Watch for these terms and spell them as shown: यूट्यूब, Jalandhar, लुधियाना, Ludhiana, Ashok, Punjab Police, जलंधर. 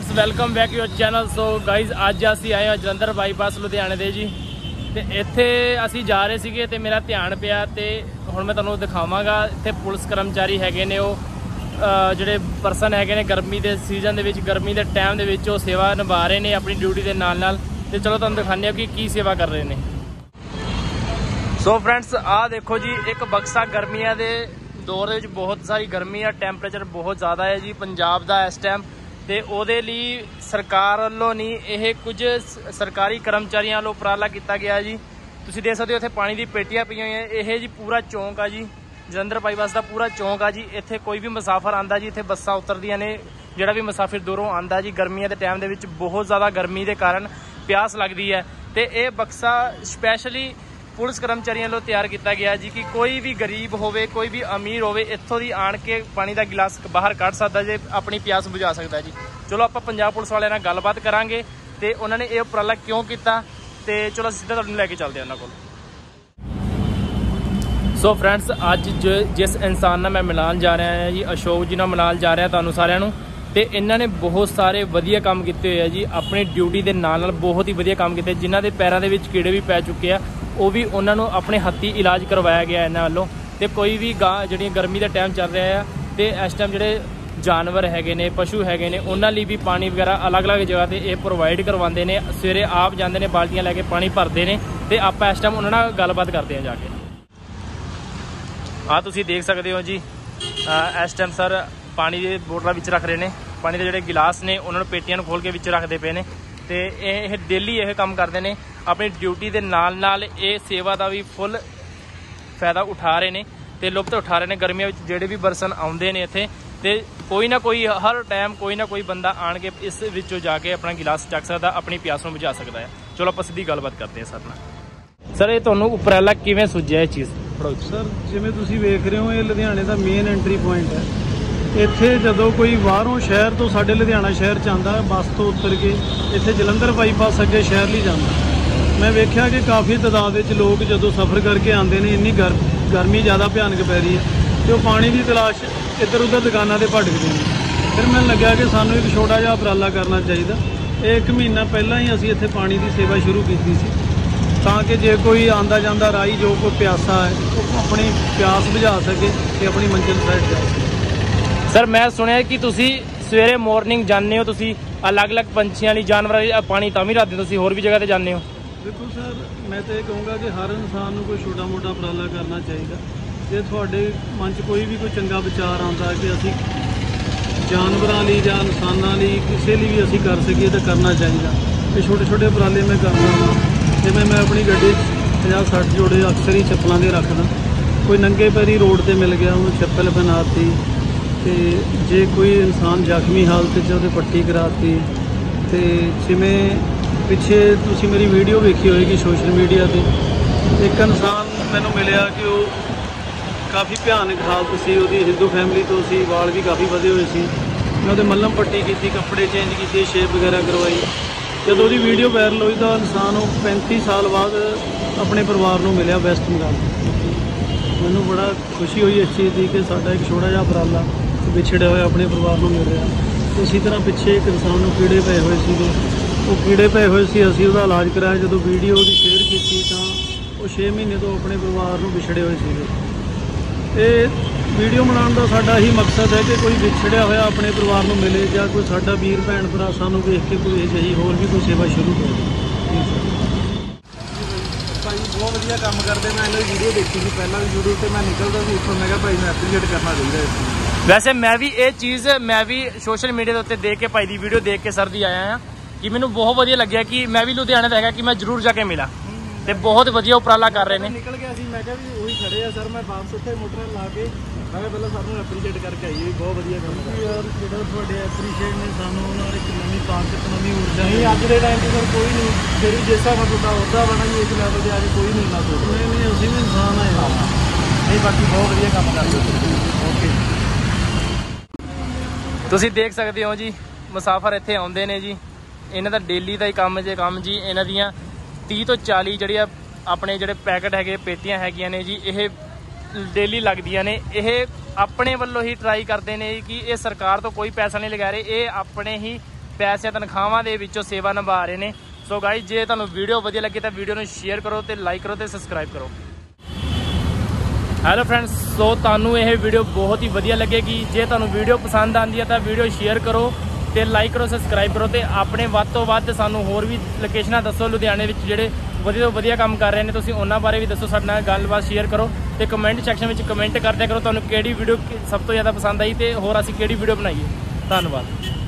Friends welcome back your channel. So guys अज असी आए जलंधर बाईपास लुधियाने दे जी। तो इत्थे असी जा रहे सीगे ते मेरा ध्यान पिया ते हुण मैं तुहानूं दिखावांगा। इत्थे पुलिस कर्मचारी हैगे ने वो जिहड़े परसन हैगे ने गर्मी के सीजन दे गर्मी के टाइम दे विच सेवा निभा रहे ने अपनी ड्यूटी के नाल नाल। ते चलो तुहानूं दिखाने कि की सेवा कर रहे ने। सो फ्रेंड्स आ देखो जी एक बक्सा गर्मियां दे दौर दे विच बहुत सारी गर्मी आ टैंपरेचर बहुत ज़्यादा है जी पंजाब का इस टाइम। तो उहदे लई सरकार वल्लों नहीं यह कुछ सरकारी कर्मचारियों वालों उपराला किया गया जी। तुसीं देख सकते हो इत्थे पानी दी पेटियां पई होईआं। यह जी पूरा चौंक आ जी जलंधर बाईपास का पूरा चौंक आ जी। इत्थे कोई भी मुसाफिर आंदा जी इत्थे बसां उतरदियां ने। जिहड़ा भी मुसाफिर दूरों आंदा जी गर्मियां दे टाइम दे विच बहुत ज़्यादा गर्मी के कारण प्यास लगती है। तो यह बक्सा स्पैशली पुलिस कर्मचारियों वालों तैयार किया गया जी कि कोई भी गरीब होवे कोई भी अमीर होवे इत्थों दी आण के पानी का गिलास बाहर कढ़ सकदा जे अपनी प्यास बुझा सकदा जी। चलो आपां पंजाब पुलिस वालिआं नाल गलबात करांगे ते उन्हां ने इह उपराला क्यों कीता। ते चलो सीधा तुहानूं लैके चलदे उन्हां कोल। सो फ्रेंड्स अज जिस इंसान नाल मैं मिलान जा रहा जी अशोक जी नाल मिलान जा रहा तुहानूं सारिआं नूं। तो इन्हों ने बहुत सारे वधिया काम किए हुए हैं जी अपनी ड्यूटी के नाल बहुत ही वधिया काम किए। जिन्हों के पैरों के कीड़े भी पै चुके हैं वो भी उन्होंने अपने हत्थी इलाज करवाया गया इन्हों वालों। तो कोई भी जी गर्मी का टाइम चल रहा है तो इस टाइम जोड़े जानवर हैगे ने पशु हैगे ने उन्होंने लिए भी पानी वगैरह अलग अलग जगह पर यह प्रोवाइड करवाते हैं। सवेरे आप जाते हैं बाल्टियां लैके पानी भरते हैं। तो आप इस टाइम उन्होंने गलबात करते हैं जाके। हाँ तुम देख सकते हो जी इस टाइम सर पानी के बोतलों में रख रहे हैं पानी के जोड़े गिलास ने उन्होंने पेटियां खोल के रखते पे ने। तो यह डेली यह काम करते हैं अपनी ड्यूटी के नाल नाल सेवा का भी फुल फायदा उठा रहे हैं। तो लुप्त उठा रहे हैं गर्मियों में जोड़े भी बरसन आते हैं इतने। तो कोई ना कोई हर टाइम कोई ना कोई बंदा आन के इस विचों जाके अपना गिलास चक सकता अपनी प्यास में बुझा सकता है। चलो आप सीधी गलबात करते हैं सर ना। सर ये तुम्हें उपराला किवें सुझिया चीज़? सर जिवें तुसीं वेख रहे हो ये लुधियाने का मेन एंट्री पॉइंट है। ਇੱਥੇ ਜਦੋਂ ਕੋਈ ਬਾਹਰੋਂ ਸ਼ਹਿਰ ਤੋਂ ਸਾਡੇ ਲੁਧਿਆਣਾ ਸ਼ਹਿਰ 'ਚ ਆਉਂਦਾ ਬੱਸ ਤੋਂ ਉੱਤਰ ਕੇ ਇੱਥੇ ਜਲੰਧਰ ਬਾਈਪਾਸ ਅੱਗੇ ਸ਼ਹਿਰ ਲਈ ਜਾਂਦਾ। ਮੈਂ ਵੇਖਿਆ ਕਿ ਕਾਫੀ ਤਾਦਾਦ ਵਿੱਚ ਲੋਕ ਜਦੋਂ ਸਫ਼ਰ ਕਰਕੇ ਆਉਂਦੇ ਨੇ ਇੰਨੀ ਗਰਮੀ ਜ਼ਿਆਦਾ ਭਿਆਨਕ ਪੈ ਰਹੀ ਹੈ ਤੇ ਉਹ ਪਾਣੀ ਦੀ ਤਲਾਸ਼ ਇੱਧਰ ਉੱਧਰ ਦੁਕਾਨਾਂ 'ਤੇ ਭਟਕਦੇ ਨੇ। ਫਿਰ ਮੈਨੂੰ ਲੱਗਿਆ ਕਿ ਸਾਨੂੰ ਇੱਕ ਛੋਟਾ ਜਿਹਾ ਉਪਰਾਲਾ ਕਰਨਾ ਚਾਹੀਦਾ। ਇਹ ਇੱਕ ਮਹੀਨਾ ਪਹਿਲਾਂ ਹੀ ਅਸੀਂ ਇੱਥੇ ਪਾਣੀ ਦੀ ਸੇਵਾ ਸ਼ੁਰੂ ਕੀਤੀ ਸੀ ਤਾਂ ਕਿ ਜੇ ਕੋਈ ਆਉਂਦਾ ਜਾਂਦਾ ਰਾਹੀ ਜੋ ਕੋਈ ਪਿਆਸਾ ਹੈ ਉਹ ਆਪਣੀ ਪਿਆਸ ਬੁਝਾ ਸਕੇ ਤੇ ਆਪਣੀ ਮੰਜ਼ਿਲ ਤੱਕ ਜਾ ਸਕੇ। सर मैं सुनिया कि तुसी सवेरे मॉर्निंग जाने हो तुसी अलग अलग पंछियों लिए जानवरों पानी तां भी रखते हो तुसी होर भी जगह पर जाने हो। देखो सर मैं तो ये कहूँगा कि हर इंसान को कोई छोटा मोटा उपराला करना चाहिए। जे तुहाडे मन च कोई भी कोई चंगा विचार आता कि असी जानवरों लिए जां इंसानों लिए किसी लिए भी असी कर सकी तो करना चाहिए। ये छोटे छोटे उपराले मैं करना हाँ। जिवें मैं अपनी गड्डी 50-60 जोड़े अक्सर ही चप्पलों के रखदा। कोई नंगे पैरी रोड पर मिल गया उन्हें चप्पल पहनाती। तो जे कोई इंसान जख्मी हालत जो पट्टी कराती। तो जिमें पिछे तुसी मेरी वीडियो वेखी होगी सोशल मीडिया पे एक इंसान मैनू मिलिया कि वो काफ़ी भयानक हालत सी उहदी हिंदू फैमिली तो सी वाल भी काफ़ी वधे हुए सी। मैं उहदे मलम पट्टी की कपड़े चेंज की शेप वगैरह करवाई। जदों उहदी वीडियो वायरल हुई तो इंसान 35 साल बाद अपने परिवार को मिलिया वेस्ट बंगाल। मैनू बड़ा खुशी हुई इस चीज़ की कि साडा एक छोटा जिहा उपराला बिछड़े हुए अपने परिवार को मिल रहा। इसी तरह पिछे एक इंसान को कीड़े पे हुए थे वो कीड़े पे हुए थे असी उसका इलाज कराया। जो वीडियो की शेयर की तो वो 6 महीने तो अपने परिवार को बिछड़े हुए थे। ये वीडियो बनाने का साडा ही मकसद है कि कोई बिछड़िया हुआ अपने परिवार को मिले या कोई साडा वीर भैन भरा सानू देख के कोई अजी होर भी कोई सेवा शुरू कर दे। बहुत वधिया काम करते। मैं इन्होंने वीडियो देखी थी पहला भी यूट्यूब पर मैं निकलता भी उसको मैं भाई मैं एप्रीशिएट करना चाहिए। वैसे मैं भी ये चीज़ मैं भी सोशल मीडिया के उत्ते देख के भाई की वीडियो देख के सर दी आया हाँ कि मैंने बहुत वधिया लगे कि मैं भी लुधियाने का है कि मैं जरूर जाके मिला। तो बहुत वधिया उपराला कर रहे हैं। निकल गया मैं क्या भी वही खड़े हैं सर मैं वापस उठे मोटर ला के मैं पहले सर एप्रीशिएट करके आई है बहुत वधिया काम यार जो एप्रीशिएट ने सानू एक नवीं ताकत नवीं ऊर्जा नहीं अज के टाइम पर कोई नहीं फिर जैसा मैं तुटा उदा बना भी इस लैवल पर आज कोई नहीं ना सोच नहीं उसी भी इंसान है नहीं बाकी बहुत वधिया काम कर रहे हो। ओके ਤੁਸੀਂ देख सकते हो जी मुसाफर ਇੱਥੇ ਆਉਂਦੇ ਨੇ ਜੀ ਇਹਨਾਂ ਦਾ ਡੇਲੀ ਦਾ ਹੀ ਕੰਮ ਜੇ ਕੰਮ ਜੀ। ਇਹਨਾਂ ਦੀਆਂ 30 ਤੋਂ 40 ਜਿਹੜੀਆਂ ਆਪਣੇ ਜਿਹੜੇ ਪੈਕਟ ਹੈਗੇ ਪੇਟੀਆਂ ਹੈਗੀਆਂ ਨੇ ਜੀ ਇਹ ਡੇਲੀ ਲੱਗਦੀਆਂ ਨੇ। ਇਹ ਆਪਣੇ ਵੱਲੋਂ ਹੀ ਟਰਾਈ ਕਰਦੇ ਨੇ ਕਿ ਇਹ ਸਰਕਾਰ ਤੋਂ ਕੋਈ ਪੈਸਾ ਨਹੀਂ ਲਗਾ ਰਹੇ। ਇਹ ਆਪਣੇ ਹੀ पैसे तनखावां दे विचों सेवा निभा रहे ने। सो गाइस जे तुहानूं वीडियो वधिया लगी तो वीडियो नूं शेयर करो तो लाइक करो तो सबसक्राइब करो। हेलो फ्रेंड्स, सो तुहानूं यह वीडियो बहुत ही वधिया लगेगी। जे तुहानूं वीडियो पसंद आती है तो वीडियो शेयर करो तो लाइक करो सबसक्राइब करो तो अपने वध तो वध सानूं होर भी लोकेशनां दसो लुधियाने विच जिहड़े वधिया तो वधिया काम कर रहे हैं तुसीं उन्हां बारे भी दसो, साडे नाल गलबात शेयर करो तो कमेंट सैक्शन में कमेंट करते करो तुहानूं किहड़ी वीडियो सब तो ज़्यादा पसंद आई तो होर असीं किहड़ी वीडियो बनाईए। धन्यवाद।